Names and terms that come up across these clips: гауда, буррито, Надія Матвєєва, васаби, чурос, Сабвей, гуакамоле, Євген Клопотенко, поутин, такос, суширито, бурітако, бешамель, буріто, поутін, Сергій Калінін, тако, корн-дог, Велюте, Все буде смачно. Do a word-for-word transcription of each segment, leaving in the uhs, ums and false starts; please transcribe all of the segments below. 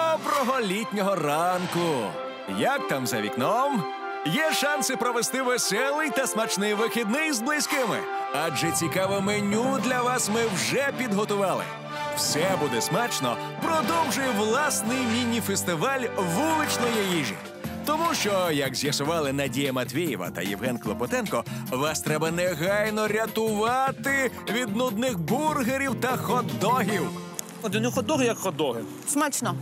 Доброго літнього ранку! Як там за вікном? Є шанси провести веселий та смачний вихідний з близькими, адже цікаве меню для вас ми вже підготували. Все буде смачно продовжує власний міні-фестиваль вуличної їжі. Тому що, як з'ясували Надія Матвєєва та Євген Клопотенко, вас треба негайно рятувати від нудних бургерів та хот-догів. Для них хот-доги як хот-доги. Смачно.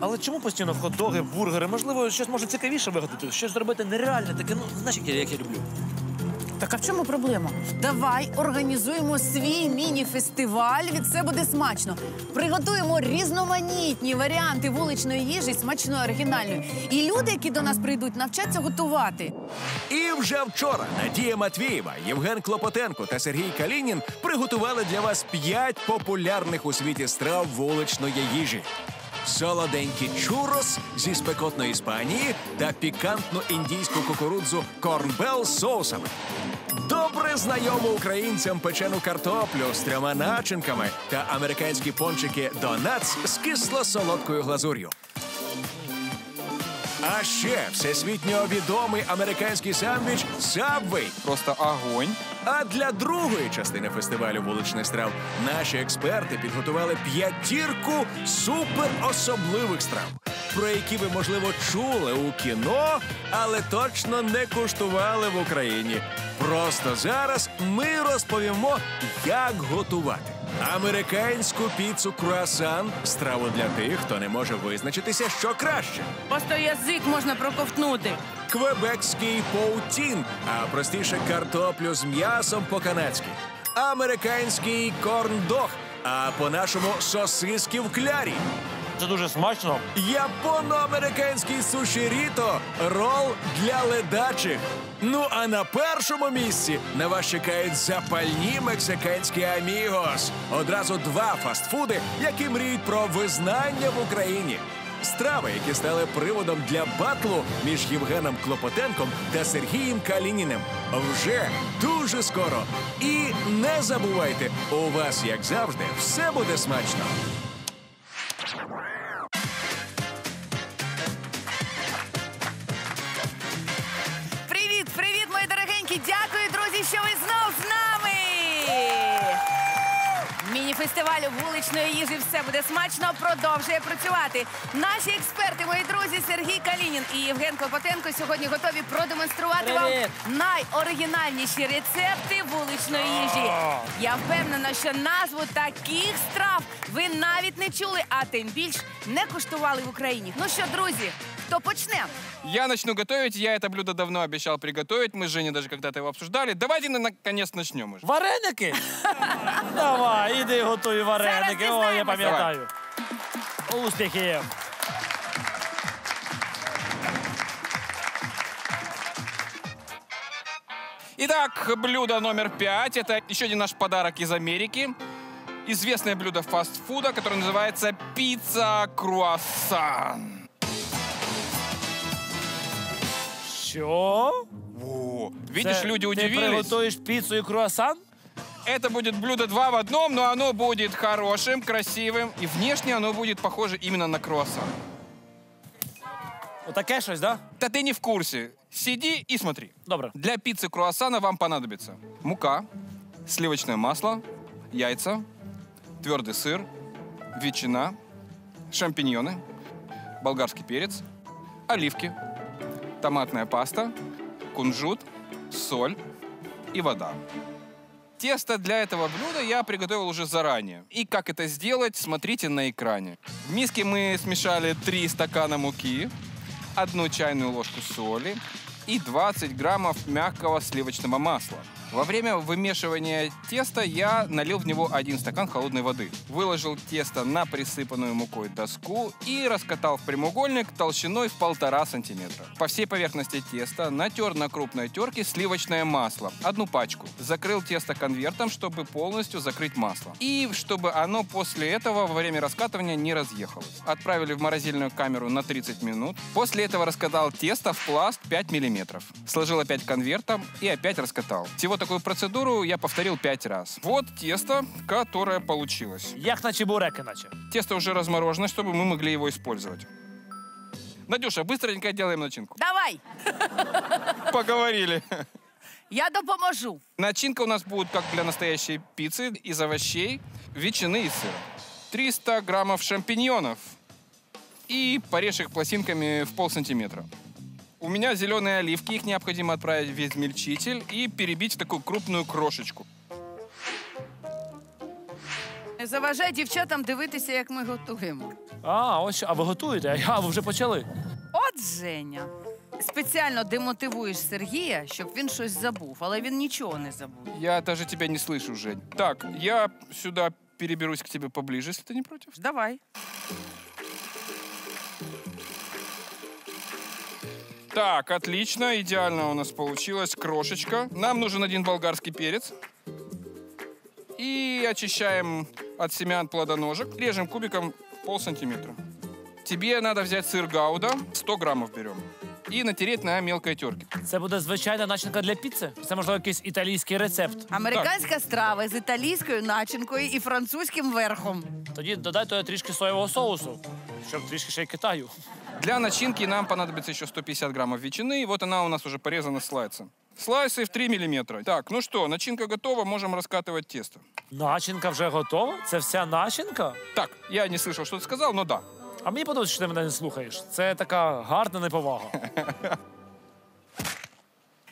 Але чому постійно хот-доги, бургери? Можливо, щось може цікавіше вигадати, щось зробити нереальне, таке, ну, знаєш, як я люблю. Так а в чому проблема? Давай організуємо свій міні-фестиваль від «Все буде смачно». Приготуємо різноманітні варіанти вуличної їжі, смачної, оригінальної. І люди, які до нас прийдуть, навчаться готувати. І вже вчора Надія Матвєєва, Євген Клопотенко та Сергій Калінін приготували для вас п'ять популярних у світі страв вуличної їжі. Солоденький чурос зі спекотної Іспанії та пікантну індійську кукурудзу корнбел з соусами. Добре знайому українцям печену картоплю з трьома начинками та американські пончики донатс з кисло-солодкою глазур'ю. А ще всесвітньо відомий американський сандвіч «Сабвей». Просто огонь. А для другої частини фестивалю вуличних страв наші експерти підготували п'ятірку суперособливих страв, про які ви, можливо, чули у кіно, але точно не куштували в Україні. Просто зараз ми розповімо, як готувати. Американську піцу круасан – страву для тих, хто не може визначитися, що краще. Просто язик можна проковтнути. Квебекський поутін, а простіше картоплю з м'ясом по-канадськи. Американський корн-дог, а по-нашому сосиски в клярі. Це дуже смачно. Японо-американський суширито – рол для ледачих. Ну, а на першому місці на вас чекають запальні мексиканські амігос. Одразу два фастфуди, які мріють про визнання в Україні. Страви, які стали приводом для батлу між Євгеном Клопотенком та Сергієм Калініним. Вже дуже скоро. І не забувайте, у вас, як завжди, все буде смачно. Дякую, друзі, що ви знов з нами! Міні-фестиваль вуличної їжі «Все буде смачно» продовжує працювати. Наші експерти, мої друзі, Сергій Калінін і Євген Клопотенко сьогодні готові продемонструвати вам найоригінальніші рецепти вуличної їжі. Я впевнена, що назву таких страв ви навіть не чули, а тим більш не куштували в Україні. Ну що, друзі, то почнем. Я начну готовить. Я это блюдо давно обещал приготовить. Мы с Женей даже когда-то его обсуждали. Давайте наконец начнем уже. Вареники? Давай, иди готовь вареники. О, я помню. Успехи. Итак, блюдо номер пять. Это еще один наш подарок из Америки. Известное блюдо фастфуда, которое называется пицца-круассан. Що? О, видишь, люди удивились. Ты приготовишь пиццу и круассан? Это будет блюдо два в одном, но оно будет хорошим, красивым. И внешне оно будет похоже именно на круассан. Вот такое что-то, да? Да ты не в курсе. Сиди и смотри. Добро. Для пиццы круассана вам понадобится мука, сливочное масло, яйца, твердый сыр, ветчина, шампиньоны, болгарский перец, оливки, томатная паста, кунжут, соль и вода. Тесто для этого блюда я приготовил уже заранее. И как это сделать, смотрите на экране. В миске мы смешали три стакана муки, одну чайную ложку соли и двадцать граммов мягкого сливочного масла. Во время вымешивания теста я налил в него один стакан холодной воды. Выложил тесто на присыпанную мукой доску и раскатал в прямоугольник толщиной в полтора сантиметра. По всей поверхности теста натер на крупной терке сливочное масло, одну пачку. Закрыл тесто конвертом, чтобы полностью закрыть масло. И чтобы оно после этого во время раскатывания не разъехалось. Отправили в морозильную камеру на тридцать минут. После этого раскатал тесто в пласт пять миллиметров. Сложил опять конвертом и опять раскатал. Всего такую процедуру я повторил пять раз. Вот тесто, которое получилось. Як на чебурек иначе. Тесто уже разморожено, чтобы мы могли его использовать. Надюша, быстренько делаем начинку. Давай! Поговорили. Я допоможу. Начинка у нас будет, как для настоящей пиццы, из овощей, ветчины и сыра. триста граммов шампиньонов и порежь их пластинками в полсантиметра. У меня зеленые оливки, их необходимо отправить в измельчитель и перебить в такую крупную крошечку. Не заважай дівчатам дивитися, як ми готуємо. А, ось, а ви готуєте? А ви вже почали? От Женя. Спеціально демотивуєш Сергія, щоб він щось забув, але він нічого не забув. Я навіть тебе не слышу, Жень. Так, я сюди переберусь к тебе поближе, якщо ти не проти. Давай. Так, отлично, идеально у нас получилась крошечка. Нам нужен один болгарский перец. И очищаем от семян плодоножек. Режем кубиком полсантиметра. Тебе надо взять сыр гауда, сто граммов берем. І натереть на мелкій терці. Це буде звичайна начинка для піци? Це, можливо, якийсь італійський рецепт? Американська страва з італійською начинкою і французьким верхом. Тоді додайте трішки соєвого соусу, щоб трішки ще й Китаю. Для начинки нам понадобиться ще сто пятьдесят граммов ветчины. Вот она у нас уже порезана слайсом. Слайсы в три миллиметра. Так, ну что, начинка готова, можем раскатывать тесто. Начинка вже готова? Це вся начинка? Так, я не слышал, что ты сказал, но да. А мені подобається, що ти мене не слухаєш. Це така гарна неповага.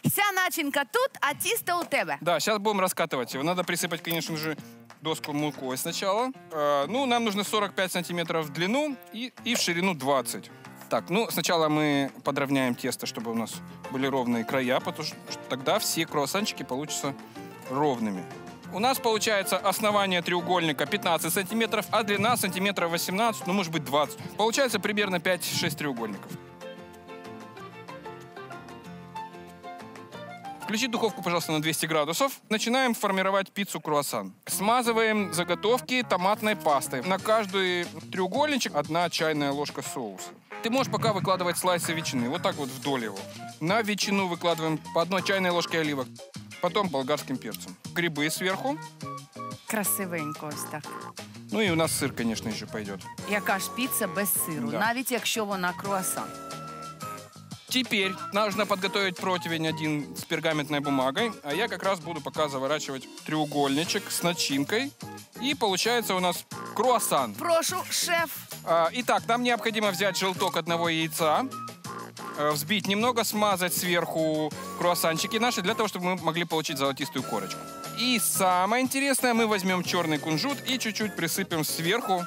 Вся начинка тут, а тісто у тебе. Да, зараз будемо розкатувати його. Треба присипати, звісно ж, доску мукою спочатку. Ну, нам потрібно сорок пять сантиметров в длину і в ширину двадцать. Так, ну, сначала мы подровняем тесто, чтобы у нас были ровные края, потому что тогда все круассанчики получатся ровными. У нас получается основание треугольника пятнадцать сантиметров, а длина сантиметров восемнадцать, ну, может быть, двадцать. Получается примерно пять-шесть треугольников. Включи духовку, пожалуйста, на двести градусов. Начинаем формировать пиццу-круассан. Смазываем заготовки томатной пастой. На каждый треугольничек одна чайная ложка соуса. Ты можешь пока выкладывать слайсы ветчины, вот так вот вдоль его. На ветчину выкладываем по одной чайной ложке оливок. Потом болгарским перцем. Грибы сверху. Красивенько ось так. Ну и у нас сыр, конечно, еще пойдет. Яка ж пицца без сыру, да. Навіть якщо вона круассан. Теперь нужно подготовить противень один с пергаментной бумагой. А я как раз буду пока заворачивать треугольничек с начинкой. И получается у нас круассан. Прошу, шеф. А, итак, нам необходимо взять желток одного яйца. Взбить немного, смазать сверху круассанчики наши, для того, чтобы мы могли получить золотистую корочку. И самое интересное, мы возьмем черный кунжут и чуть-чуть присыпем сверху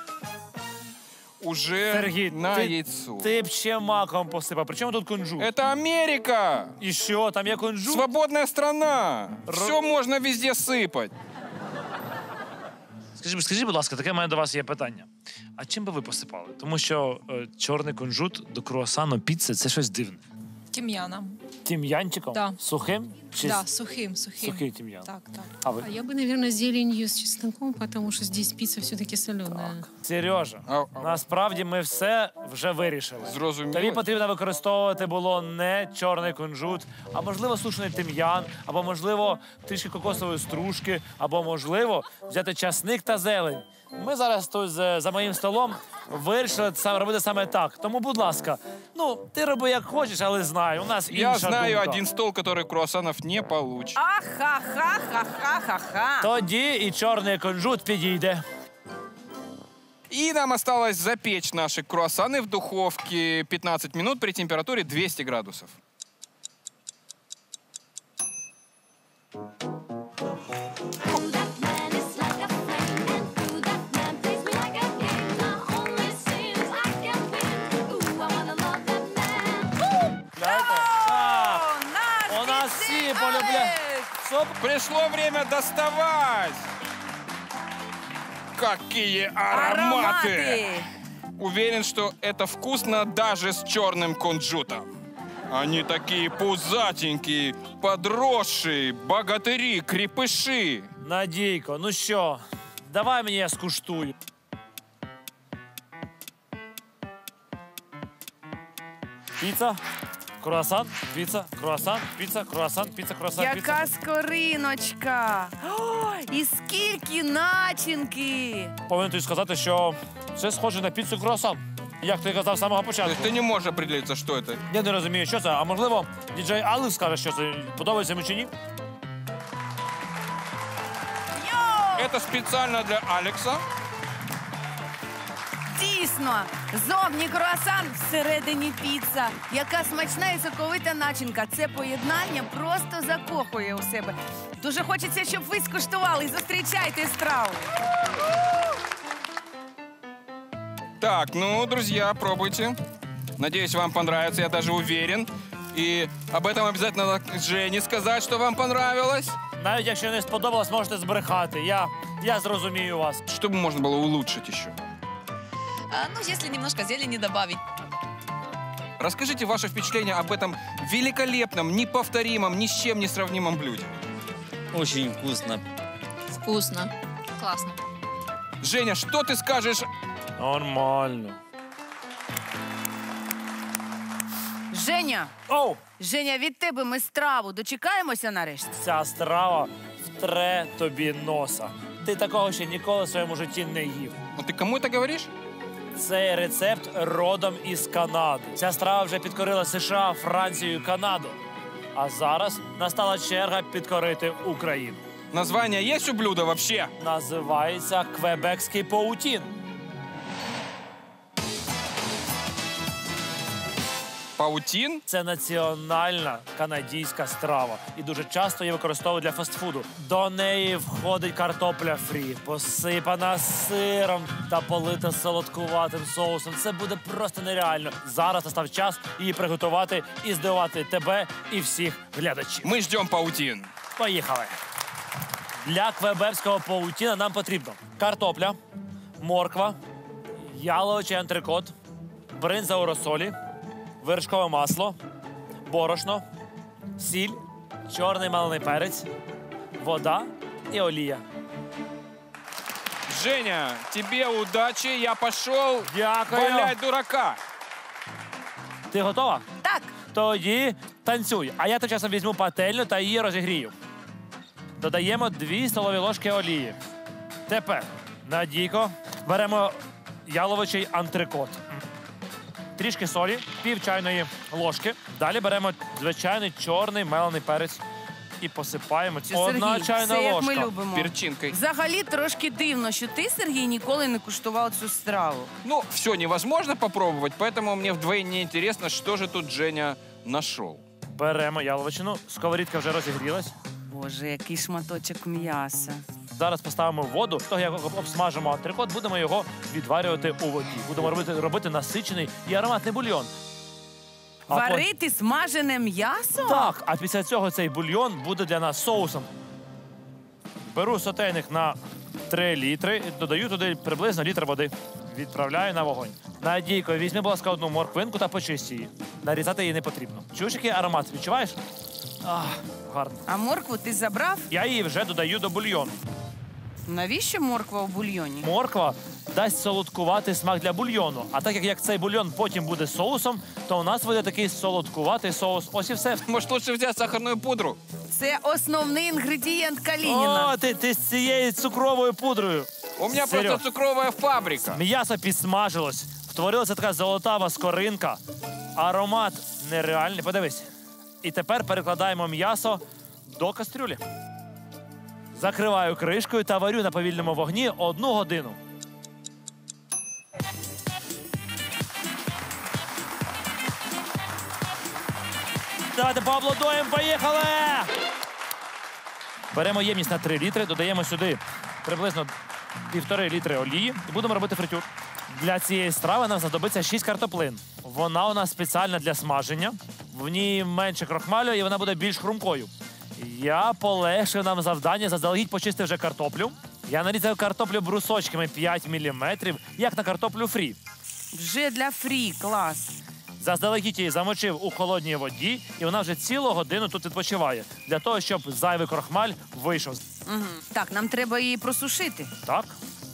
уже Сергей, на ты, яйцо. Ты вообще маком посыпал. Причем тут кунжут? Это Америка! Еще там я кунжут? Свободная страна! Р... Все можно везде сыпать. Скажіть, скажіть, будь ласка, таке в мене до вас є питання. А чим би ви посипали? Тому що е, чорний кунжут до круасану, піци – це щось дивне. Тім'яном. Тім'янчиком? Да. Сухим? Чи... Да, сухим, сухим. Сухий тім'ян. Так, так. А ви? А я би, мабуть, зеленью з чесноком, тому що тут піца все-таки солена. Так. Сережа, а, а... насправді ми все вже вирішили. Зрозуміло. Тобі потрібно використовувати було не чорний кунжут, а, можливо, сушений тім'ян, або, можливо, трішки кокосової стружки, або, можливо, взяти часник та зелень. Ми зараз тут за моїм столом вирішили робити саме так. Тому, будь ласка, ну, ти роби як хочеш, але знай, у нас інша думка. Я знаю один стол, який круасанів не получить. Ахахахахахаха. Тоді і чорний кунжут підійде. И нам осталось запечь наши круассаны в духовке пятнадцать минут при температуре двести градусов. У нас все полюбляют. Пришло время доставать. Какие ароматы! ароматы! Уверен, что это вкусно даже с черным кунжутом. Они такие пузатенькие, подросшие, богатыри, крепыши. Надійко, ну що, давай мені я скуштую. Піца? Круасан, піца, круасан, піца, круасан, піца, круасан, піца. Яка скориночка! І скільки начинки! Повинен тобі сказати, що це схоже на піцу круасан. Як ти казав з самого початку. Ти не можеш определитися, що це. Я не розумію, що це. А можливо, діджей Алекс скаже, що це. Подобається йому чи ні? Це спеціально для Алекса. Дійсно, зовні круасан, всередині піца. Яка смачна і соковита начинка. Це поєднання просто закохує у себе. Дуже хочеться, щоб ви скуштували. Зустрічайте страву. Так, ну, друзья, пробуйте. Надеюсь, вам понравится, я даже уверен. И об этом обязательно надо Жене сказать, что вам понравилось. Навіть якщо не сподобалось, можете збрехати. Я, я зрозумію вас. Что бы можно было улучшить еще? А, ну, если немножко зелени добавить. Расскажите ваше впечатление об этом великолепном, неповторимом, ни с чем не сравнимом блюде. Очень вкусно. Вкусно. Классно. Женя, что ты скажешь? Нормально. Женя! Оу! Женя, від тебе ми страву дочекаємося нарешті? Ця страва втре тобі носа. Ти такого ще ніколи в своєму житті не їв. А ти кому це говориш? Цей рецепт родом із Канади. Ця страва вже підкорила США, Францію і Канаду. А зараз настала черга підкорити Україну. Названня є у блюда взагалі? Називається квебекський поутін. Паутін? Це національна канадійська страва. І дуже часто її використовують для фастфуду. До неї входить картопля фрі, посипана сиром та полита солодкуватим соусом. Це буде просто нереально. Зараз настав час її приготувати і здивувати тебе і всіх глядачів. Ми ждемо паутін. Поїхали. Для квебекського паутіна нам потрібно картопля, морква, яловичий антрикот, бринза у розсолі, вершкове масло, борошно, сіль, чорний мелений перець, вода і олія. Женя, тобі удачі, я пішов валять дурака. Ти готова? Так. Тоді танцюй, а я тим часом візьму пательню та її розігрію. Додаємо дві столові ложки олії. Тепер, Надійко, беремо яловичий антрикот. Трішки солі, пів чайної ложки. Далі беремо звичайний чорний мелений перець і посипаємо ці. Одна чайна ложка. Перчинкою. Взагалі трошки дивно, що ти, Сергій, ніколи не куштував цю страву. Ну, все невозможно попробувати, тому мені вдвойне цікаво, що ж тут Женя знайшов. Беремо яловичину, сковорідка вже розігрілась. Боже, який шматочок м'яса. Зараз поставимо воду, того, як обсмажимо антрикот, будемо його відварювати у воді. Будемо робити, робити насичений і ароматний бульйон. А варити по... смажене м'ясо? Так, а після цього цей бульйон буде для нас соусом. Беру сотейник на три літри і додаю туди приблизно літр води. Відправляю на вогонь. Надійко, візьми, будь ласка, одну морквинку та почисти її. Нарізати її не потрібно. Чуєш, який аромат? Відчуваєш? Ах, гарно. А моркву ти забрав? Я її вже додаю до бульйону. Навіщо морква у бульйоні? Морква дасть солодкуватий смак для бульйону. А так як, як цей бульйон потім буде соусом, то у нас буде такий солодкуватий соус. Ось і все. Може, лучше взяти сахарну пудру? Це основний інгредієнт Калініна. О, ти, ти з цією цукровою пудрою. У мене Серьо. Просто цукрова фабрика. М'ясо підсмажилось, втворилася така золотава скоринка. Аромат нереальний, подивись. І тепер перекладаємо м'ясо до кастрюлі. Закриваю кришкою та варю на повільному вогні одну годину. Давайте поаплодуємо, поїхали! Беремо ємність на три літри, додаємо сюди приблизно півтори літри олії і будемо робити фритюр. Для цієї страви нам знадобиться шість картоплин. Вона у нас спеціальна для смаження, в ній менше крохмалю і вона буде більш хрумкою. Я полегшив нам завдання, заздалегідь почистив вже картоплю. Я нарізав картоплю брусочками п'ять міліметрів, як на картоплю фрі. Вже для фрі, клас. Заздалегідь її замочив у холодній воді, і вона вже цілу годину тут відпочиває. Для того, щоб зайвий крохмаль вийшов. Угу. Так, нам треба її просушити. Так.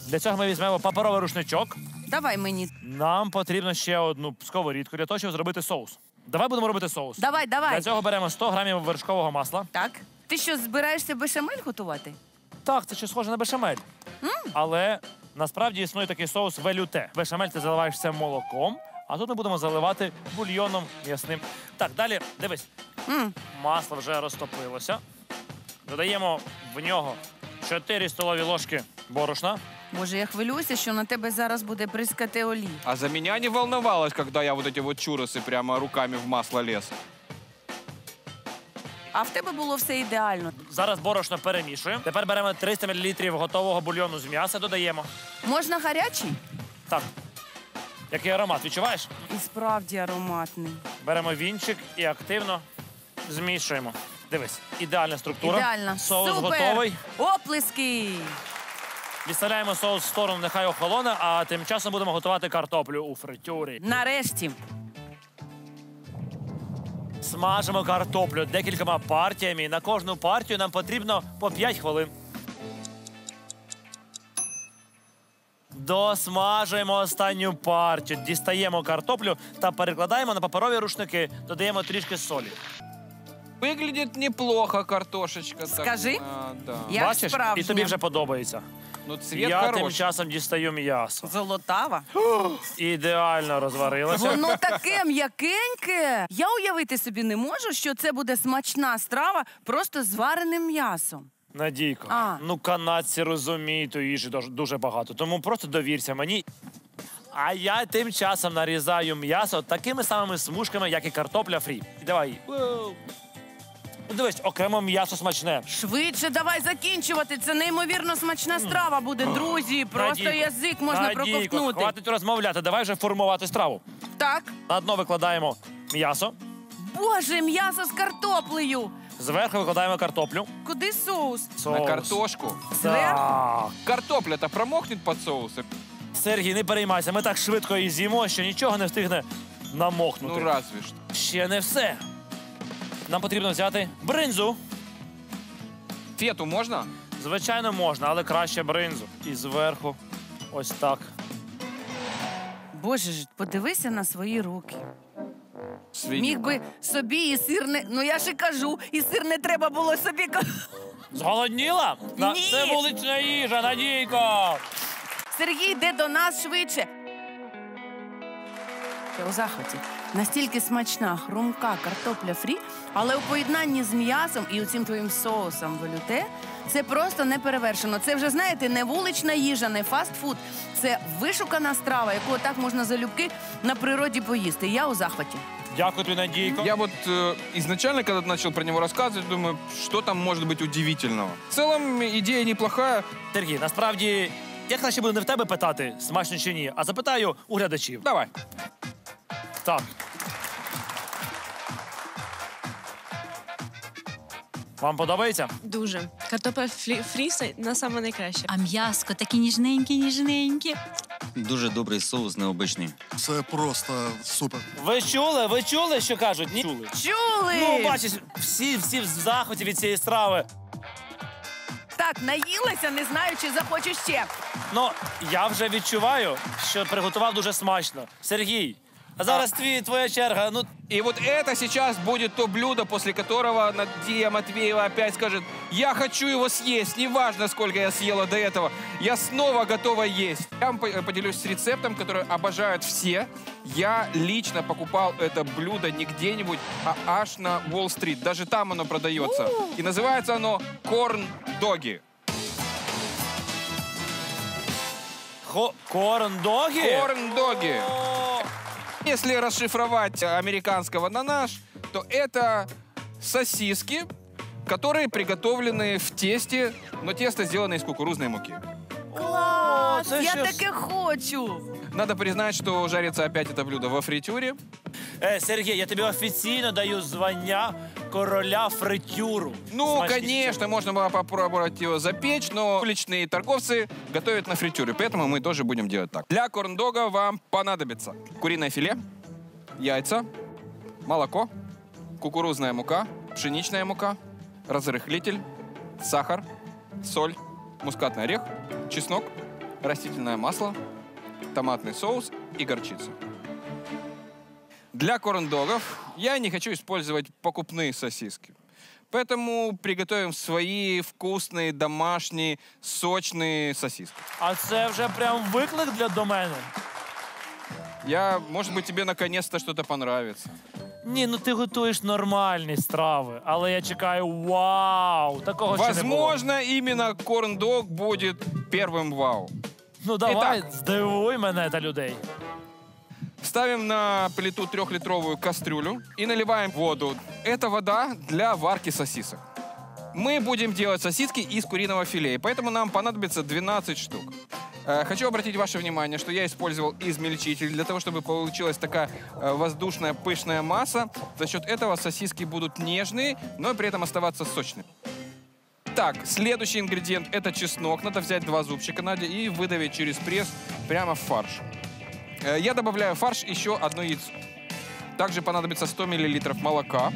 Для цього ми візьмемо паперовий рушничок. Давай мені. Нам потрібно ще одну сковорідку для того, щоб зробити соус. Давай будемо робити соус. Давай, давай. Для цього беремо сто грамів вершкового масла. Так. Ти що, збираєшся бешамель готувати? Так, це щось схоже на бешамель. Mm. Але насправді існує такий соус велюте. Бешамель ти заливаєшся молоком, а тут ми будемо заливати бульйоном м'ясним. Так, далі, дивись. Mm. Масло вже розтопилося. Додаємо в нього чотири столові ложки борошна. Боже, я хвилююся, що на тебе зараз буде бризкати олій. А за мене не волновалась, коли я вот эти вот чуроси прямо руками в масло лез. А в тебе було все ідеально. Зараз борошно перемішуємо. Тепер беремо триста мілілітрів готового бульйону з м'яса, додаємо. Можна гарячий? Так. Який аромат, відчуваєш? І справді ароматний. Беремо вінчик і активно змішуємо. Дивись, ідеальна структура. Ідеальна. Соус супер. Готовий. Оплески! Відставляємо соус в сторону, нехай охолоне, а тим часом будемо готувати картоплю у фритюрі. Нарешті. Смажимо картоплю декількома партіями. На кожну партію нам потрібно по п'ять хвилин. Досмажуємо останню партію. Дістаємо картоплю та перекладаємо на паперові рушники. Додаємо трішки солі. Виглядить неплохо картошечка. Скажи, а, да. Як бачиш, справжня. І тобі вже подобається. Ну, цвіт я хороший. Тим часом дістаю м'ясо. Золотава. Ідеально розварилася. Воно таке м'якеньке. Я уявити собі не можу, що це буде смачна страва просто з вареним м'ясом. Надійко, а. ну канадці розуміють у їжі дуже багато, тому просто довірся мені. А я тим часом нарізаю м'ясо такими самими смужками, як і картопля фрі. Давай. Дивись, окремо м'ясо смачне. Швидше давай закінчувати, це неймовірно смачна страва буде, друзі. Просто Надійко, язик можна Надійко, проковтнути. Хватить розмовляти, давай вже формувати страву. Так. На дно викладаємо м'ясо. Боже, м'ясо з картоплею. Зверху викладаємо картоплю. Куди соус? Соус. На картошку. Зверху? Картопля-то промокне під соусом. Сергій, не переймайся, ми так швидко її з'їмо, що нічого не встигне намокнути. Ну, разве ж. Ще не все. Нам потрібно взяти бринзу. Фету можна? Звичайно, можна, але краще бринзу. І зверху ось так. Боже ж, подивися на свої руки. Свинюка. Міг би собі і сир не... Ну, я ж і кажу, і сир не треба було собі... Зголодніла? Ні! Це вулична їжа, Надійко! Сергій, йди до нас швидше. У захваті. Настільки смачна, хрумка картопля фрі, але у поєднанні з м'ясом і оцим твоїм соусом велюте, це просто неперевершено. Це вже, знаєте, не вулична їжа, не фастфуд. Це вишукана страва, яку так можна залюбки на природі поїсти. Я у захваті. Дякую тобі, Надійко. Я вот э, изначально, когда ты начал про него рассказывать, думаю, что там может быть удивительного. В целом, идея неплохая. Сергій, насправді, я краще буду не в тебе питати, смачно чи ні, а запитаю у глядачів. Давай. Так. Вам подобається? Дуже. Картопля фрі – на саме найкраще. А м'яско такі ніжненькі-ніжненькі. Дуже добрий соус, необичний. Це просто супер. Ви чули? Ви чули, що кажуть? Ні? Чули. Чули! Ну, бачиш, всі, всі в захваті від цієї страви. Так, наїлася, не знаю, чи захочу ще. Ну, я вже відчуваю, що приготував дуже смачно. Сергій. А зараз твій, твоя черга. Ну... И вот это сейчас будет то блюдо, после которого Надія Матвєєва опять скажет, я хочу его съесть, неважно, сколько я съела до этого, я снова готова есть. Я вам поделюсь с рецептом, который обожают все. Я лично покупал это блюдо не где-нибудь, а аж на Уолл-стрит. Даже там оно продается. И называется оно корн-доги. Корн-доги? Корн-доги. Если расшифровать американского на наш, то это сосиски, которые приготовлены в тесте, но тесто сделано из кукурузной муки. Класс! Я так и хочу! Надо признать, что жарится опять это блюдо во фритюре. Э, Сергей, я тебе официально даю звання короля фритюру. Ну, смачнее, конечно, чем... можно было попробовать его запечь, но уличные торговцы готовят на фритюре, поэтому мы тоже будем делать так. Для корн-дога вам понадобится куриное филе, яйца, молоко, кукурузная мука, пшеничная мука, разрыхлитель, сахар, соль, мускатный орех, чеснок, растительное масло, томатный соус и горчица. Для корн-догов я не хочу использовать покупные сосиски. Поэтому приготовим свои вкусные, домашние, сочные сосиски. А це вже прям виклик для до мене. Я, может быть, тебе наконец-то что-то понравится. Ні, ну ти готуєш нормальні страви, але я чекаю вау, такого ще не було. Возможно, іменно корн-дог буде першим вау. Ну давай, здивуй мене та людей. Ставим на плиту трехлитровую кастрюлю и наливаем воду. Это вода для варки сосисок. Мы будем делать сосиски из куриного филе, поэтому нам понадобится двенадцать штук. Хочу обратить ваше внимание, что я использовал измельчитель для того, чтобы получилась такая воздушная, пышная масса. За счет этого сосиски будут нежные, но при этом оставаться сочными. Так, следующий ингредиент – это чеснок. Надо взять два зубчика, Надя, и выдавить через пресс прямо в фарш. Я добавляю в фарш еще одно яйцо. Также понадобится сто миллилитров молока,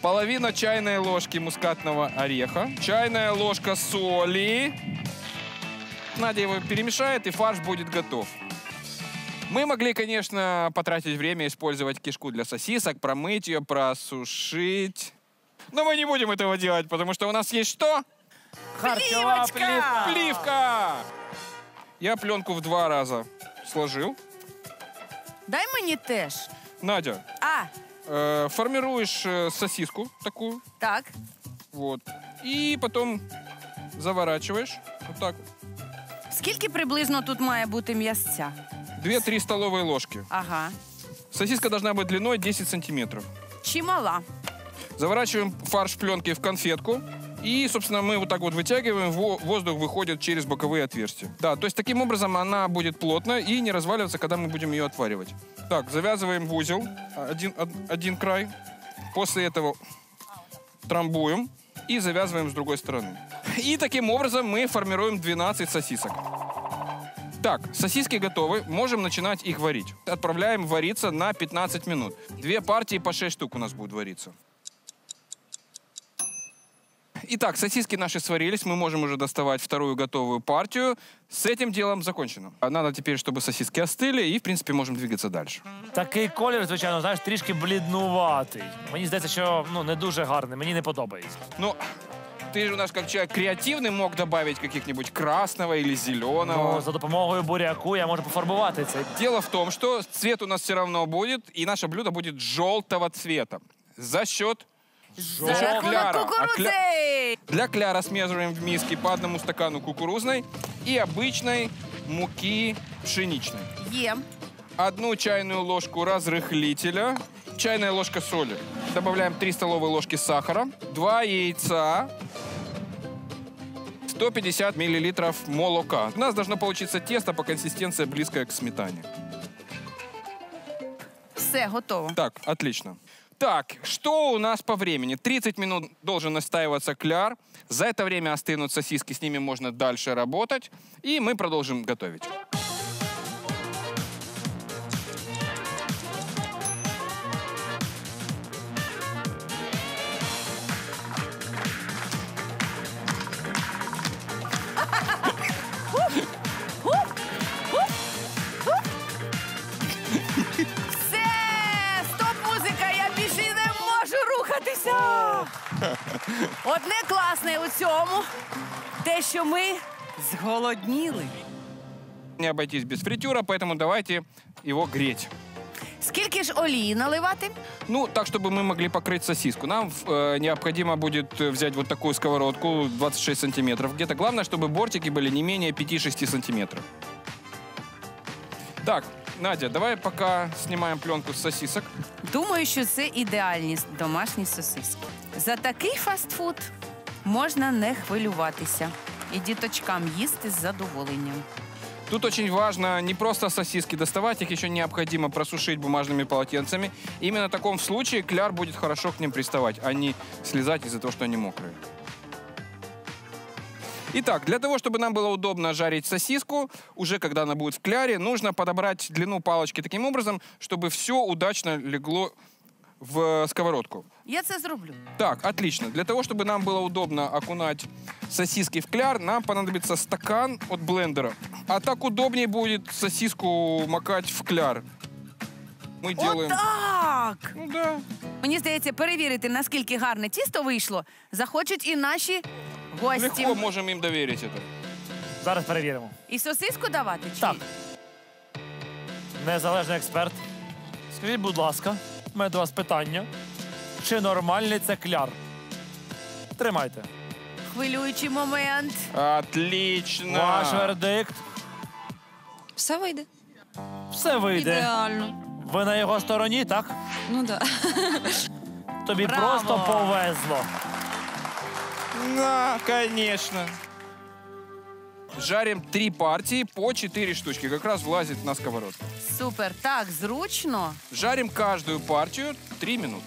половина чайной ложки мускатного ореха, чайная ложка соли. Надя его перемешает, и фарш будет готов. Мы могли, конечно, потратить время, использовать кишку для сосисок, промыть ее, просушить. Но мы не будем этого делать, потому что у нас есть что? Харчевая плівка! Плівка! Я пленку в два раза сложил. Дай мне теж. Надя, а. Э, формируешь сосиску такую. Так. Вот. И потом заворачиваешь. Вот так. Скільки приблизно тут має бути м'ясця? две-три столовые ложки. Ага. Сосиска должна быть длиной десять сантиметров. Чимала. Заворачиваем фарш пленки в конфетку. И, собственно, мы вот так вот вытягиваем, воздух выходит через боковые отверстия. Да, то есть таким образом она будет плотна и не разваливаться, когда мы будем ее отваривать. Так, завязываем в узел один, один край. После этого трамбуем и завязываем с другой стороны. И таким образом мы формируем двенадцать сосисок. Так, сосиски готовы, можем начинать их варить. Отправляем вариться на пятнадцать минут. Две партии по шесть штук у нас будут вариться. Итак, сосиски наши сварились, мы можем уже доставать вторую готовую партию. С этим делом закончено. Надо теперь, чтобы сосиски остыли, и, в принципе, можем двигаться дальше. Такий колір, звичайно, знаєш, трішки бліднуватий. Мені здається, що ну, не дуже гарний, мені не подобається. Ну, ти ж у нас, як чоловік креативний, мог добавити каких-нибудь красного или зеленого. Ну, за допомогою буряку я можу пофарбувати це. Дело в том, что цвет у нас все равно будет, и наше блюдо будет желтого цвета. За счет... За рахунок кукурузы! А кля... Для кляра смешиваем в миске по одному стакану кукурузной и обычной муки пшеничной. Ем. Одну чайную ложку разрыхлителя, чайная ложка соли. Добавляем три столовые ложки сахара, два яйца, сто пятьдесят миллилитров молока. У нас должно получиться тесто по консистенции, близкое к сметане. Все, готово. Так, отлично. Так, что у нас по времени? тридцать минут должен настаиваться кляр. За это время остынут сосиски, с ними можно дальше работать. И мы продолжим готовить. Одне класне у цьому – те, що ми зголодніли. Не обійтись без фритюра, тому давайте його гріти. Скільки ж олії наливати? Ну, так, щоб ми могли покрити сосиску. Нам э, необходимо буде взяти вот таку сковородку, двадцать шесть сантиметров. Где-то главное, щоб бортики були не менше пяти-шести сантиметров. Так, Надя, давай поки знімаємо пленку з сосисок. Думаю, що це ідеальні домашні сосиски. За такий фастфуд можна не хвилюватися і діточкам їсти з задоволенням. Тут очень важно не просто сосиски доставать, их еще необходимо просушить бумажными полотенцами. Именно в таком случае кляр будет хорошо к ним приставать, а не слезать из-за того, что они мокрые. Итак, для того, чтобы нам было удобно жарить сосиску, уже когда она будет в кляре, нужно подобрать длину палочки таким образом, чтобы все удачно легло в сковородку. Я это сделаю. Так, отлично. Для того, чтобы нам было удобно окунать сосиски в кляр, нам понадобится стакан от блендера. А так удобнее будет сосиску макать в кляр. ми робимо. Отак! Ну, да. Мені здається, перевірити, наскільки гарне тісто вийшло, захочуть і наші гості. Легко можемо їм довірити. Зараз перевіримо. І сосиску давати? Чи? Так. Незалежний експерт. Скажіть, будь ласка, у мене до вас питання. Чи нормальний це кляр? Тримайте. Хвилюючий момент. Отлично. Ваш вердикт. Все вийде. Все вийде. Ідеально. Ви на його стороні, так? Ну так. Да. Тобі браво. Просто повезло. На, звісно. Жарим три партии по четыре штучки. Как раз влазит на сковородку. Супер. Так, зручно. Жарим каждую партию три минуты.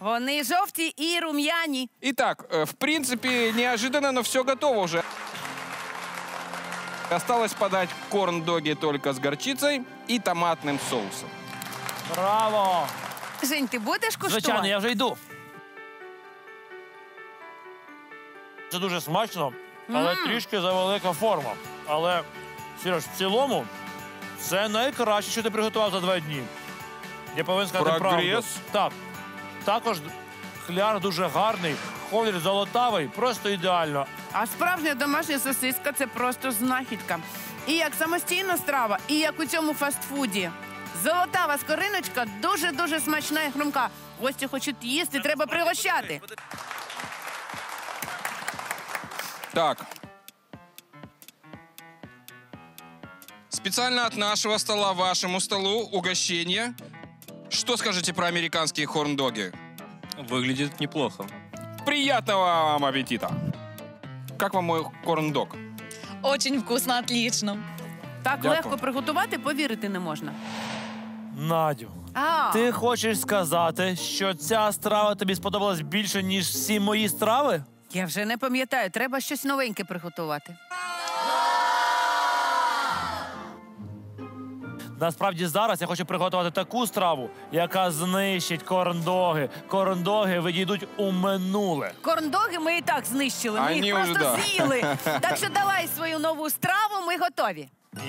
Вони жовті и рум'яні. Итак, в принципе, неожиданно, но все готово уже. Осталось подать корн-доги только с горчицей и томатным соусом. Браво! Жень, ты будешь куштовать? Звичайно, я уже иду. Это дуже смачно. Але трішки завелика форма. Але, Сереж, в цілому, це найкраще, що ти приготував за два дні. Я повинен сказати правду. Так. Також кляр дуже гарний, колір золотавий, просто ідеально. А справжня домашня сосиска – це просто знахідка. І як самостійна страва, і як у цьому фастфуді. Золотава скориночка дуже-дуже смачна і хрумка. Гості хочуть їсти, треба пригощати. Так. Специально от нашего стола вашему столу угощение. Что скажете про американские хорн-доги? Выглядит неплохо. Приятного вам аппетита. Как вам мой корн-дог? Очень вкусно, отлично. Так дякую. Легко приготувати, повірити не можна. Надю, а. ти хочеш сказати, що ця страва тобі сподобалась більше, ніж всі мої страви? Я вже не пам'ятаю, треба щось новеньке приготувати. Насправді зараз я хочу приготувати таку страву, яка знищить корн-доги. Корн-доги відійдуть у минуле. Корн-доги ми і так знищили, ми їх просто з'їли. Так що давай свою нову страву, ми готові.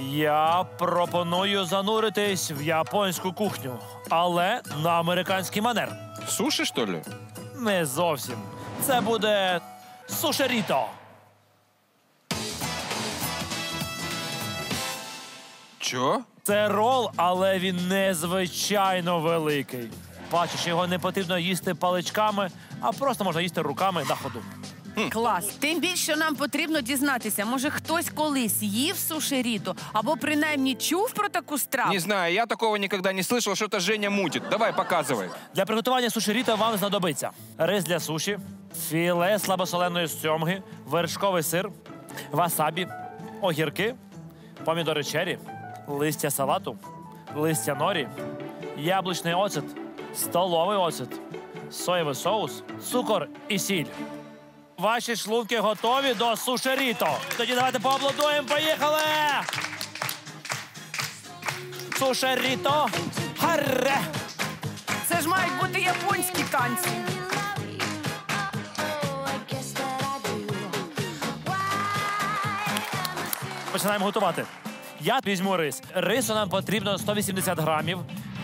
Я пропоную зануритись в японську кухню, але на американський манер. Суші, що ли? Не зовсім. Це буде суширито. Чо? Це рол, але він незвичайно великий. Бачиш, його не потрібно їсти паличками, а просто можна їсти руками на ходу. Хм. Клас. Тим більше нам потрібно дізнатися, може хтось колись їв суширито, або принаймні чув про таку страву? Не знаю, я такого ніколи не слышав, що це Женя мутить. Давай, показуй. Для приготування суширито вам знадобиться рис для суші, філе слабосоленої сьомги, вершковий сир, васабі, огірки, помідори черрі, листя салату, листя норі, яблучний оцет, столовий оцет, соєвий соус, цукор і сіль. Ваші шлунки готові до суширито. Тоді давайте поаплодуємо, поїхали! Суширито, харе! Це ж мають бути японські танці. Починаємо готувати. Я візьму рис. Рису нам потрібно сто вісімдесят грамів.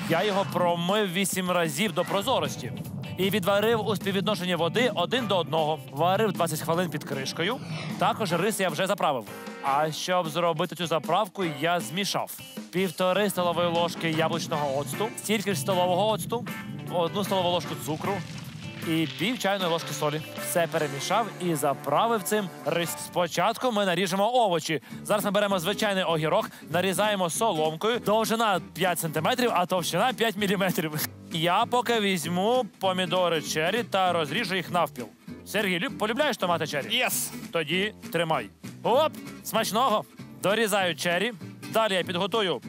Я його промив вісім разів до прозорості. І відварив у співвідношенні води один до одного. Варив двадцять хвилин під кришкою. Також рис я вже заправив. А щоб зробити цю заправку, я змішав півтори столової ложки яблучного оцту, стільки ж столового оцту, одну столову ложку цукру і пів чайної ложки солі. Все перемішав і заправив цим рис. Спочатку ми наріжемо овочі. Зараз ми беремо звичайний огірок, нарізаємо соломкою. Довжина п'ять сантиметрів, а товщина п'ять міліметрів. Я поки візьму помідори черрі та розріжу їх навпіл. Сергій, полюбляєш томати черрі? Єс! Тоді тримай. Оп! Смачного! Дорізаю черрі. Далі я підготую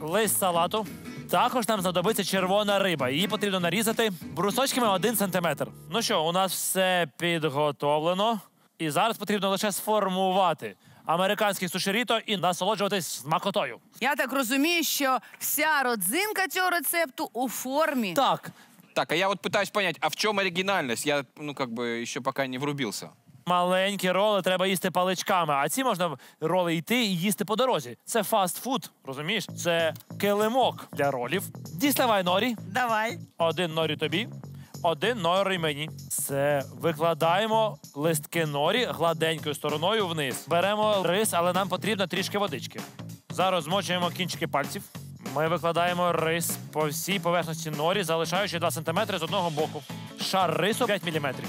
лист салату. Також нам знадобиться червона риба. Її потрібно нарізати брусочками один сантиметр. Ну що, у нас все підготовлено. І зараз потрібно лише сформувати американське суширито і насолоджуватись смакотою. Я так розумію, що вся родзинка цього рецепту у формі. Так. Так, а я от питаюсь понять, а в чому оригінальність? Я, ну, как бы, ще поки не врубився. Маленькі роли треба їсти паличками, а ці можна роли йти і їсти по дорозі. Це фастфуд, розумієш? Це килимок для ролів. Діставай норі. Давай. Один норі тобі, один норі мені. Це викладаємо листки норі гладенькою стороною вниз. Беремо рис, але нам потрібно трішки водички. Зараз змочуємо кінчики пальців. Ми викладаємо рис по всій поверхності норі, залишаючи два сантиметри з одного боку. Шар рису п'ять міліметрів.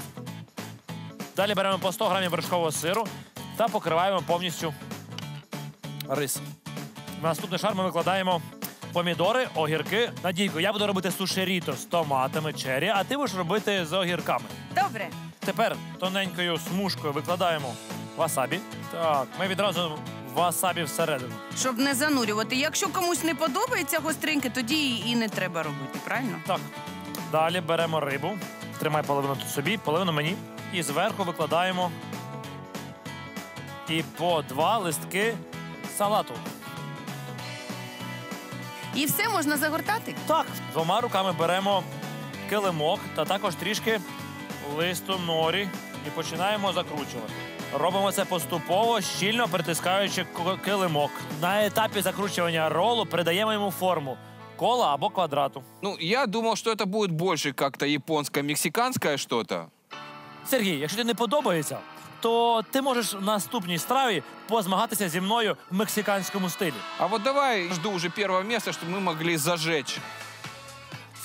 Далі беремо по сто грамів вершкового сиру та покриваємо повністю рис. На наступний шар ми викладаємо помідори, огірки. Надійко, я буду робити суширіто з томатами, черрі, а ти будеш робити з огірками. Добре. Тепер тоненькою смужкою викладаємо васабі. Так, ми відразу васабі всередину. Щоб не занурювати. Якщо комусь не подобається гостреньке, тоді і не треба робити, правильно? Так. Далі беремо рибу. Тримай половину тут собі, половину мені. І зверху викладаємо і по два листки салату. І все можна загортати? Так. Двома руками беремо килимок та також трішки листу норі і починаємо закручувати. Робимо це поступово, щільно притискаючи килимок. На етапі закручування ролу придаємо йому форму. Кола або квадрату. Ну, я думав, що це буде більше як-то японсько-мексиканське щось. Сергій, якщо тобі не подобається, то ти можеш в наступній страві позмагатися зі мною в мексиканському стилі. А от давай, жду вже першого місця, щоб ми могли зажечь.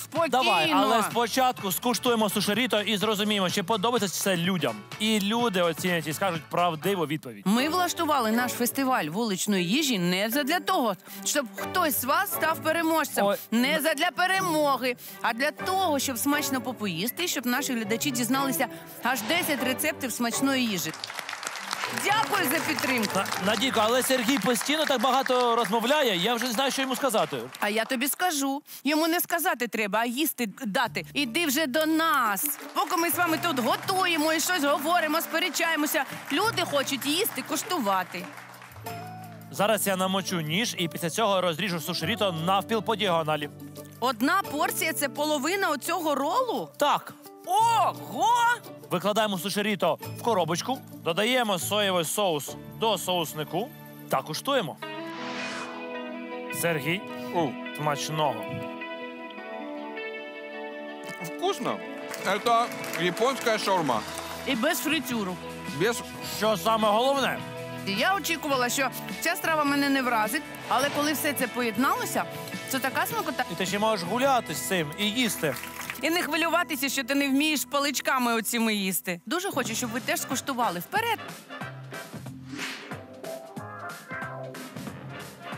Спокійно! Давай, але спочатку скуштуємо суширіто і зрозуміємо, чи подобається це людям. І люди оцінять і скажуть правдиву відповідь. Ми влаштували наш фестиваль вуличної їжі не задля того, щоб хтось з вас став переможцем. Ой. Не задля перемоги, а для того, щоб смачно попоїсти, щоб наші глядачі дізналися аж десять рецептів смачної їжі. Дякую за підтримку. Надійко, але Сергій постійно так багато розмовляє, я вже не знаю, що йому сказати. А я тобі скажу. Йому не сказати треба, а їсти дати. Іди вже до нас. Поки ми з вами тут готуємо і щось говоримо, сперечаємося, люди хочуть їсти, куштувати. Зараз я намочу ніж і після цього розріжу суширіто навпіл по діагоналі. Одна порція – це половина оцього ролу? Так. Ого! Викладаємо суширіто в коробочку, додаємо соєвий соус до соуснику та куштуємо. Сергій, смачного! Вкусно! Це японська шаурма. І без фритюру. Без... Що саме головне? Я очікувала, що ця страва мене не вразить, але коли все це поєдналося, це така смакота. І ти ще можеш гуляти з цим і їсти. І не хвилюватися, що ти не вмієш паличками оціми їсти. Дуже хочу, щоб ви теж скуштували. Вперед!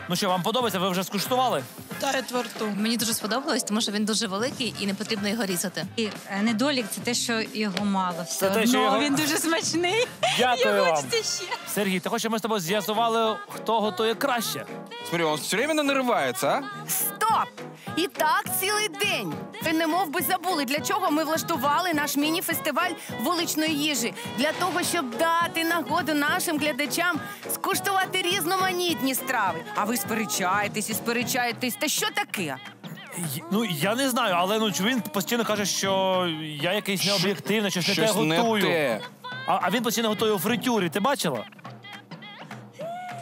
Ну що, вам подобається? Ви вже скуштували? Тает во рту. Мені дуже сподобалось, тому що він дуже великий і не потрібно його різати. І недолік – це те, що його мало. Все одно його... він дуже смачний. Дякую вам. Сергій, ти хочеш, щоб ми з тобою з'ясували, хто готує краще? Смотри, він все время наривається, а? Стоп! І так цілий день. Ви не мов би забули, для чого ми влаштували наш міні-фестиваль вуличної їжі. Для того, щоб дати нагоду нашим глядачам скуштувати різноманітні страви. А ви сперечаєтесь і сперечаєтесь. Та що таке? Ну, я не знаю, але ну, він постійно каже, що я якийсь необ'єктивний, що щось не те готую. Те. А, а він постійно готує у фритюрі, ти бачила?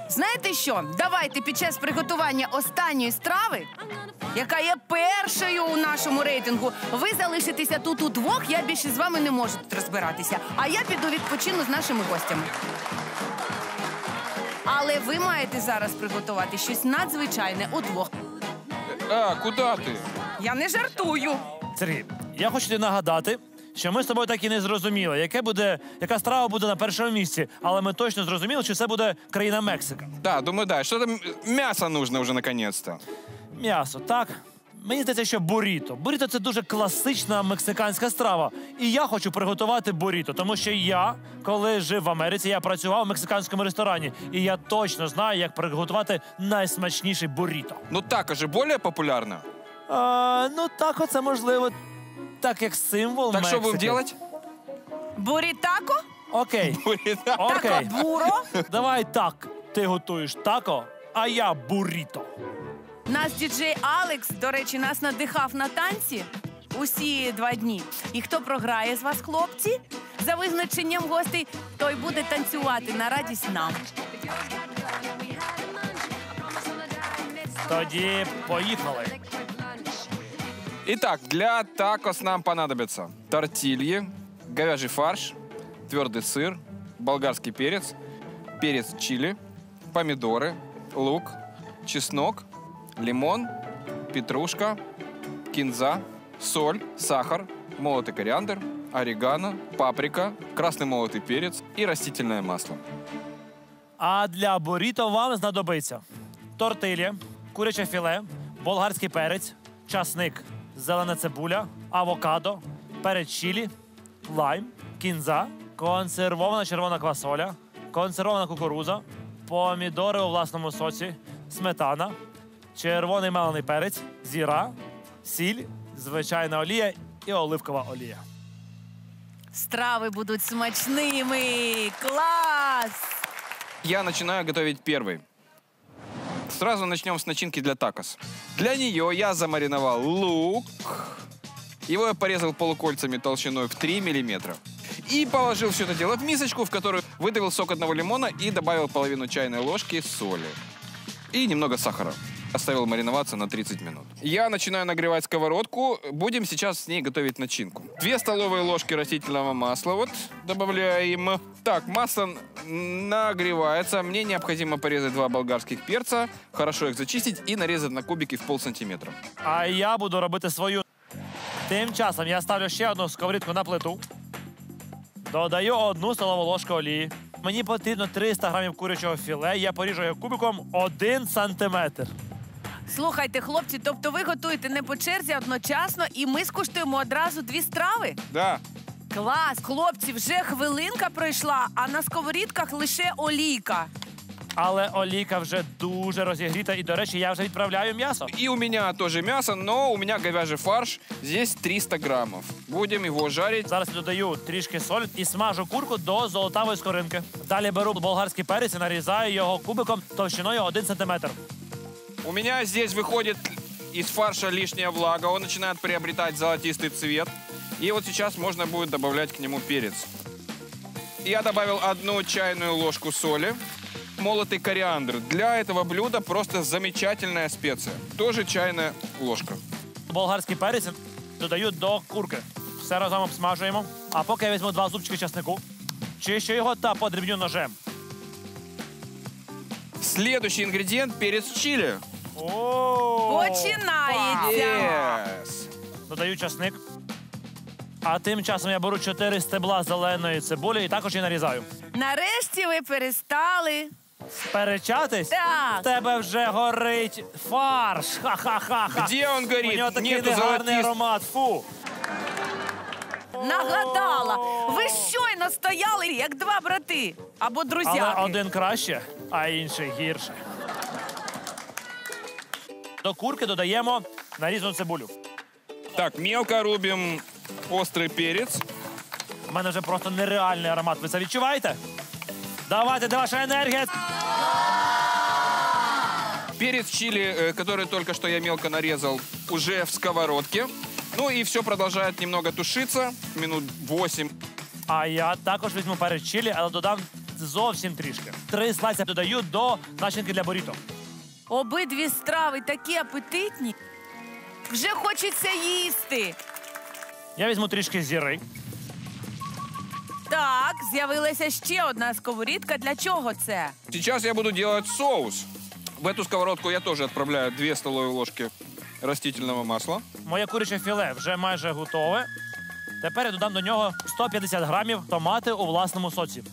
Знаєте що? Давайте під час приготування останньої страви, яка є першою у нашому рейтингу, ви залишитеся тут у двох, я більше з вами не можу тут розбиратися. А я піду відпочину з нашими гостями. Але ви маєте зараз приготувати щось надзвичайне у двох. А, куди ти? Я не жартую. Сергій, я хочу тобі нагадати, що ми з тобою так і не зрозуміли, яке буде, яка страва буде на першому місці. Але ми точно зрозуміли, що це буде країна Мексика. Так, думаю, так. Що там м'ясо нужно вже, наконець-то. М'ясо, так. Мені здається, що буріто. Буріто – це дуже класична мексиканська страва. І я хочу приготувати буріто, тому що я, коли жив в Америці, я працював в мексиканському ресторані. І я точно знаю, як приготувати найсмачніший буріто. Ну так, же більш популярно? А, ну так, оце можливо. Так, як символ Мексики. Так, що будемо робити? Бурітако? Окей. Бурітако. Тако-буро? Давай так. Ти готуєш тако, а я буріто. Наш діджей Алекс, до речі, нас надихав на танці усі два дні. І хто програє з вас, хлопці, За визначенням гостей, той буде танцювати на радість нам. Тоді поїхали. І так, для такос нам понадобятся тортильи, говяжий фарш, твердый сыр, болгарский перец, перец чили, помидоры, лук, чеснок, лимон, петрушка, кинза, соль, сахар, молотый кориандр, орегано, паприка, красный молотый перец и растительное масло. А для буріто вам знадобиться тортилья, куряче філе, болгарський перець, часник, зелена цибуля, авокадо, перець чілі, лайм, кінза, консервована червона квасоля, консервована кукурудза, помідори у власному соці, сметана, червоний мелений перець, зіра, сіль, звичайна олія і оливкова олія. Страви будуть смачними! Клас! Я начинаю готовить первый. Сразу начнем с начинки для такос. Для нее я замариновал лук. Его я порезал полукольцами толщиной в три миллиметра. И положил все это дело в мисочку, в которую выдавил сок одного лимона и добавил половину чайной ложки соли. И немного сахара. Оставил мариноваться на тридцать минут. Я начинаю нагревать сковородку. Будем сейчас с ней готовить начинку. две столовые ложки растительного масла вот добавляем. Так, масло нагревается. Мне необходимо порезать два болгарских перца, хорошо их зачистить и нарезать на кубики в полсантиметра. А я буду робити свою. Тим часом я ставлю ще одну сковорідку на плиту. Додаю одну столову ложку олії. Мені потрібно триста грамів курячого філе. Я поріжу його кубиком один сантиметр. Слухайте, хлопці, тобто ви готуєте не по черзі, а одночасно, і ми скуштуємо одразу дві страви? Да. Клас! Хлопці, вже хвилинка пройшла, а на сковорідках лише олійка. Але олійка вже дуже розігріта, і, до речі, я вже відправляю м'ясо. І у мене теж м'ясо, але у мене говяжий фарш, тут триста грамів. Будемо його жарити. Зараз я додаю трішки солі і смажу курку до золотавої скоринки. Далі беру болгарський перець і нарізаю його кубиком товщиною один сантиметр. У меня здесь выходит из фарша лишняя влага, он начинает приобретать золотистый цвет. И вот сейчас можно будет добавлять к нему перец. Я добавил одну чайную ложку соли, молотый кориандр. Для этого блюда просто замечательная специя. Тоже чайная ложка. Болгарский перец додаю до курки. Все разом обсмажуємо. А поки я візьму два зубчики чеснику, чищу його та подрібню ножем. Следующий ингредиент – перец чили. Починається! Додаю часник. А тим часом я беру чотири стебла зеленої цибулі і також її нарізаю. Нарешті ви перестали... Сперечатись? Так. В тебе вже горить фарш. Ха-ха-ха-ха. Где он горит? У нього такий негарний аромат. Фу. Нагадала. Ви щойно стояли, як два брати. Або друзяки. Але один краще, а інший гірше. До курки додаємо нарізану цибулю. Так, мелко рубимо острий перець. У мене вже просто нереальний аромат. Ви це відчуваєте? Давайте, де ваша енергія? Перець чили, який тільки що я мелко нарізав, вже в сковородці. Ну и все продолжает немного тушиться, минут восемь. А я також візьму перець чилі, але додам зовсім трішки. Три слайця додаю до начинки для буріто. Обидві страви такі апетитні. Вже хочеться їсти. Я візьму трішки зіри. Так, з'явилася ще одна сковорідка. Для чого це? Зараз я буду робити соус. В цю сковородку я теж відправляю дві столові ложки растительного масла. Моє куряче філе вже майже готове. Тепер я додам до нього сто п'ятдесят грамів томати у власному соці.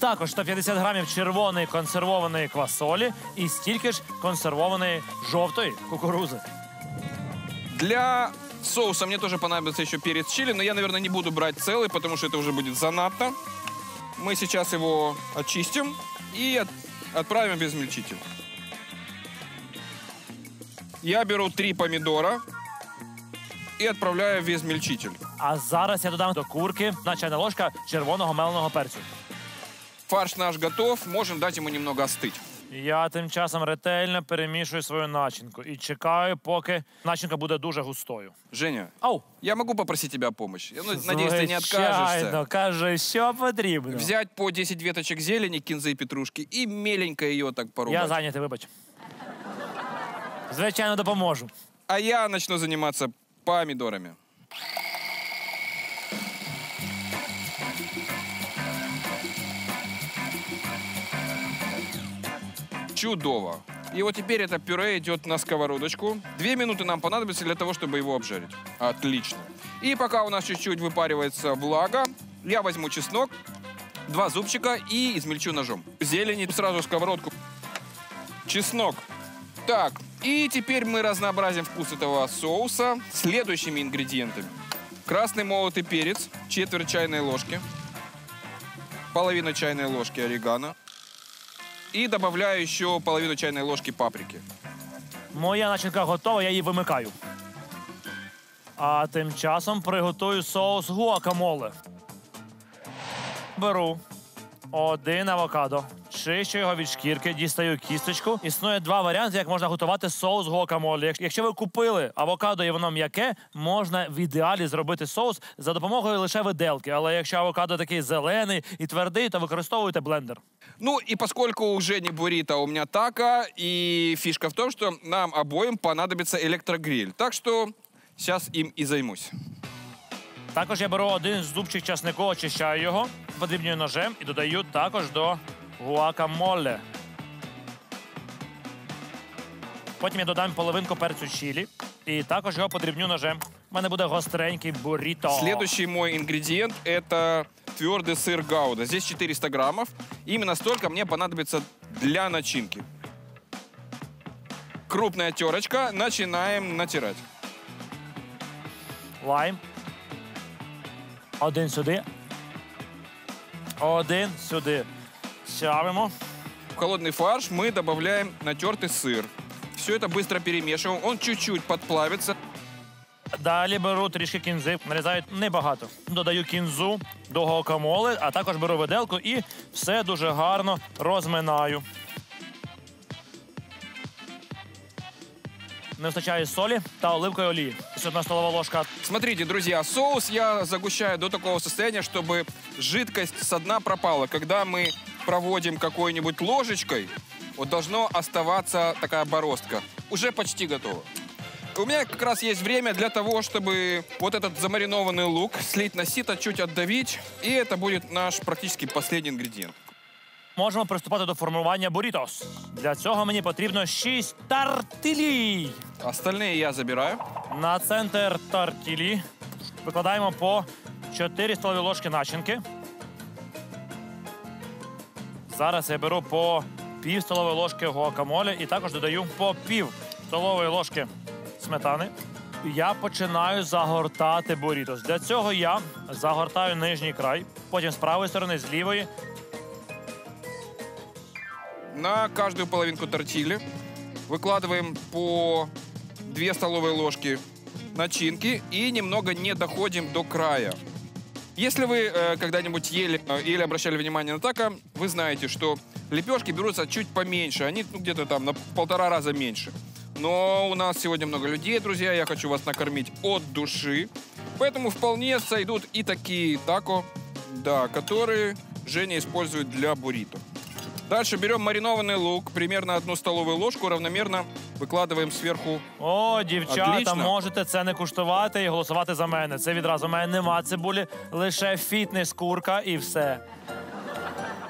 Також сто п'ятдесят грамів червоної консервованої квасолі і стільки ж консервованої жовтої кукурудзи. Для соуса мені теж понадобиться ще перець чилі, але я, мабуть, не буду брати цілий, тому що це вже буде занадто. Ми зараз його очистимо і відправимо в измельчитель. Я беру три помідора і відправляю в ізмельчитель. А зараз я додам до курки одна чайна ложка червоного меленого перцю. Фарш наш готов, можемо дати йому трохи остити. Я тим часом ретельно перемішую свою начинку і чекаю, поки начинка буде дуже густою. Женя, Ау. я можу попросити тебе допомоги? Я сподіваюся, ти не відкажешся. Кажи, що потрібно. Взяти по десять веточок зелені, кінзи і петрушки і меленько її так порубати. Я зайнятий, вибач. Звичайно, допоможу. А я почну займатися помідорами. Чудово. И вот теперь это пюре идет на сковородочку. Две минуты нам понадобится для того, чтобы его обжарить. Отлично. И пока у нас чуть-чуть выпаривается влага, я возьму чеснок, два зубчика и измельчу ножом. Зелень сразу в сковородку. Чеснок. Так, и теперь мы разнообразим вкус этого соуса следующими ингредиентами. Красный молотый перец, четверть чайной ложки, половина чайной ложки орегано. І додаю ще половину чайної ложки паприки. Моя начинка готова, я її вимикаю. А тим часом приготую соус гуакамоле. Беру один авокадо, чищу його від шкірки, дістаю кісточку. Існує два варіанти, як можна готувати соус гуакамоле. Якщо ви купили авокадо і воно м'яке, можна в ідеалі зробити соус за допомогою лише виделки. Але якщо авокадо такий зелений і твердий, то використовуйте блендер. Ну и поскольку уже не буррито, у меня тако, и фишка в том, что нам обоим понадобится электрогриль. Так что сейчас им и займусь. Також я беру один зубчик чеснику, очищаю його, подрібнюю ножем і додаю також до гуакамоле. Потім я додам половинку перцю чилі і також його подрібню ножем. У мене буде гостренький бурріто. Следующий мой ингредиент – это твердый сыр гауда. Здесь четыреста граммов. Именно столько мне понадобится для начинки. Крупная терочка. Начинаем натирать. Лайм. Один сюда. Один сюда. Сявимо. В холодный фарш мы добавляем натертый сыр. Все это быстро перемешиваем. Он чуть-чуть подплавится. Далі беру трішки кінзи, нарізаю небагато. Додаю кінзу до гуакамоле, а також беру виделку і все дуже гарно розминаю. Не вистачає солі та оливкової олії. Одна столова ложка. Смотрите, друзья, соус я загущаю до такого состояния, чтобы жидкость со дна пропала. Когда мы проводим какой-нибудь ложечкой, вот должно оставаться такая бороздка. Уже почти готово. У меня как раз есть время для того, чтобы вот этот замаринованный лук слить на сито, чуть отдавить, и это будет наш практически последний ингредиент. Можемо приступати до формування бурітос. Для цього мені потрібно шість тортілі. Остальні я забираю. На центр тортілі викладаємо по чотири столові ложки начинки. Зараз я беру по пів столової ложки гуакамолі і також додаю по пів столової ложки сметани. Я починаю загортати бурітос. Для цього я загортаю нижній край, потім з правої сторони, з лівої. На кожну половинку тортілі викладаємо по дві столові ложки начинки і немного не доходимо до краю. Если вы э, когда-нибудь ели э, или обращали внимание на тако, вы знаете, что лепешки берутся чуть поменьше, они ну, где-то там на полтора раза меньше. Но у нас сегодня много людей, друзья, я хочу вас накормить от души. Поэтому вполне сойдут и такие тако, да, которые Женя использует для буррито. Дальше берем маринованный лук, примерно одну столовую ложку, равномерно выкладываем сверху. О, дівчата, Отлично. Можете це не куштувати і голосувати за мене. Це відразу, у мене нема цибулі, лише фітнес-курка і все.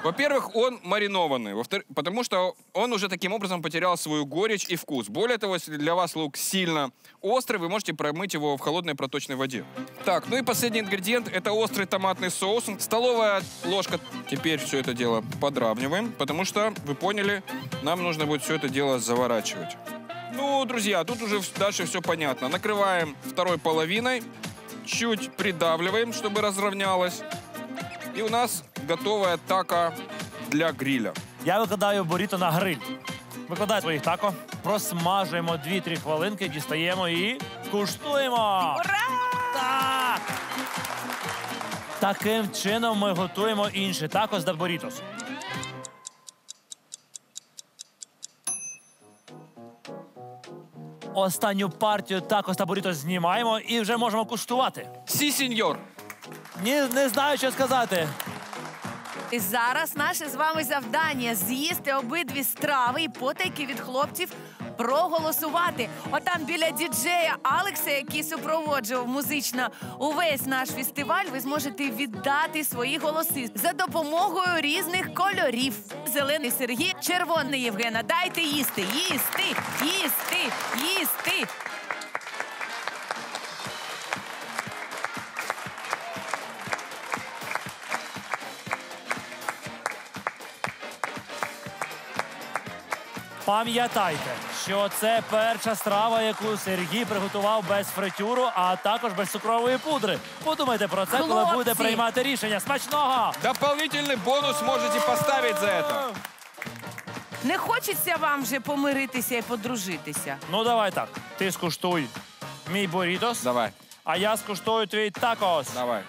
Во-первых, он маринованный, потому что он уже таким образом потерял свою горечь и вкус. Более того, если для вас лук сильно острый, вы можете промыть его в холодной проточной воде. Так, ну и последний ингредиент – это острый томатный соус. Столовая ложка. Теперь все это дело подравниваем, потому что, вы поняли, нам нужно будет все это дело заворачивать. Ну, друзья, тут уже дальше все понятно. Накрываем второй половиной, чуть придавливаем, чтобы разровнялось. І у нас готова тако для гриля. Я викладаю буріто на гриль. Викладаю своїх тако, просмажуємо дві-три хвилинки, дістаємо і куштуємо! Ура! Таким чином ми готуємо інші тако з бурітос. Останню партію такос та буріто знімаємо і вже можемо куштувати. Сі, сеньор. Ні, не знаю, що сказати. І зараз наше з вами завдання – з'їсти обидві страви і потайки від хлопців проголосувати. Отам біля діджея Алекса, який супроводжував музично увесь наш фестиваль, ви зможете віддати свої голоси за допомогою різних кольорів. Зелений Сергій, червоний Євгена. Дайте їсти, їсти, їсти, їсти. Пам'ятайте, що це перша страва, яку Сергій приготував без фритюру, а також без цукрової пудри. Подумайте про це, коли буде приймати рішення. Смачного! Дополнительний бонус можете поставити за це. Не хочеться вам вже помиритися і подружитися? Ну, давай так. Ти скуштуй мій бурітос. Давай. А я скуштую твій такос. Давай.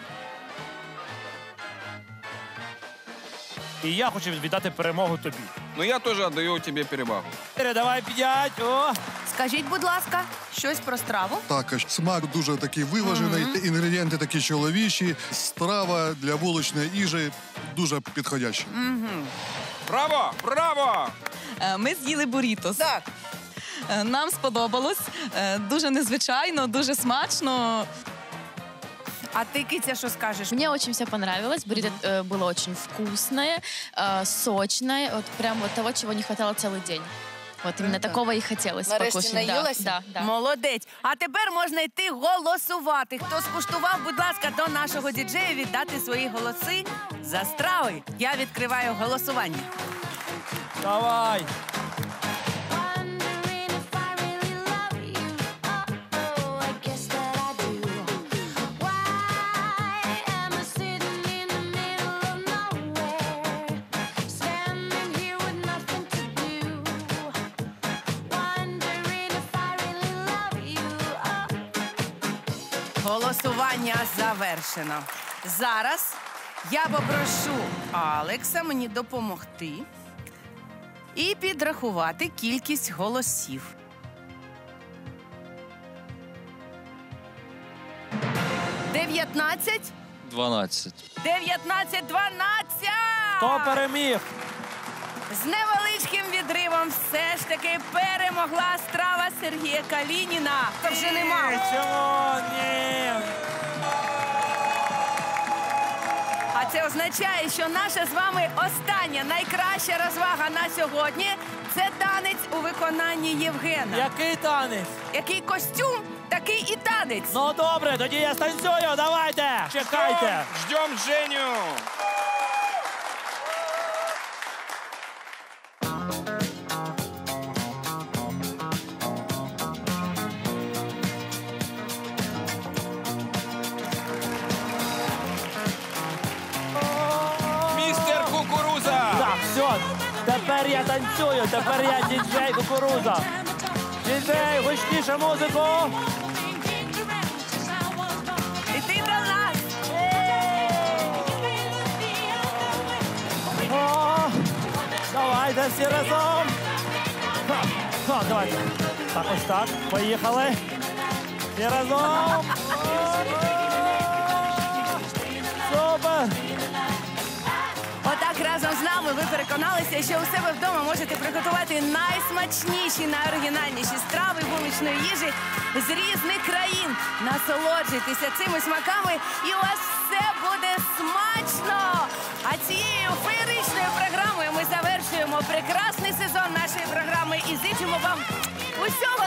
І я хочу віддати перемогу тобі. Ну, я теж віддаю тобі перевагу. Передавай п'ять. Скажіть, будь ласка, щось про страву. Також смак дуже такий виважений, mm-hmm. інгредієнти такі чоловічі. Страва для вуличної їжі дуже підходяща. Mm-hmm. Браво! Браво! Ми з'їли бурітос. Так. Нам сподобалось. Дуже незвичайно, дуже смачно. А ты, Китя, что скажешь? Мне очень все понравилось. Буррито э, было очень вкусное, э, сочное. Вот прям вот того, чего не хватало целый день. Вот именно да. такого и хотелось покушать. Нарешті да, да. Молодець. А тепер можна йти голосувати. Хто скуштував, будь ласка, до нашого діджея віддати свої голоси за страви. Я відкриваю голосування. Давай! Голосування завершено. Зараз я попрошу Алекса мені допомогти і підрахувати кількість голосів. дев'ятнадцять? дванадцять. дев'ятнадцять, дванадцять! Хто переміг? З невеличким відривом все ж таки перемогла страва Сергія Калініна. Це вже нема. Чому? Ні. А це означає, що наша з вами остання, найкраща розвага на сьогодні – це танець у виконанні Євгена. Який танець? Який костюм, такий і танець. Ну добре, тоді я станцюю, давайте. Чекайте. Ждем Женю. Тепер я танцюю, тепер я діджей Кукуруза. Діджей, гучніше музику! Іди до нас! О, давайте всі разом! Ха, ха, давайте. Так, ось так, поїхали. Всі разом! Супер! Отак разом з нами ви переконалися, що у себе вдома можете приготувати найсмачніші, найоригінальніші страви вуличної їжі з різних країн. Насолоджуйтеся цими смаками і у вас все буде смачно! А цією феєричною програмою ми завершуємо прекрасний сезон нашої програми і зичимо вам усього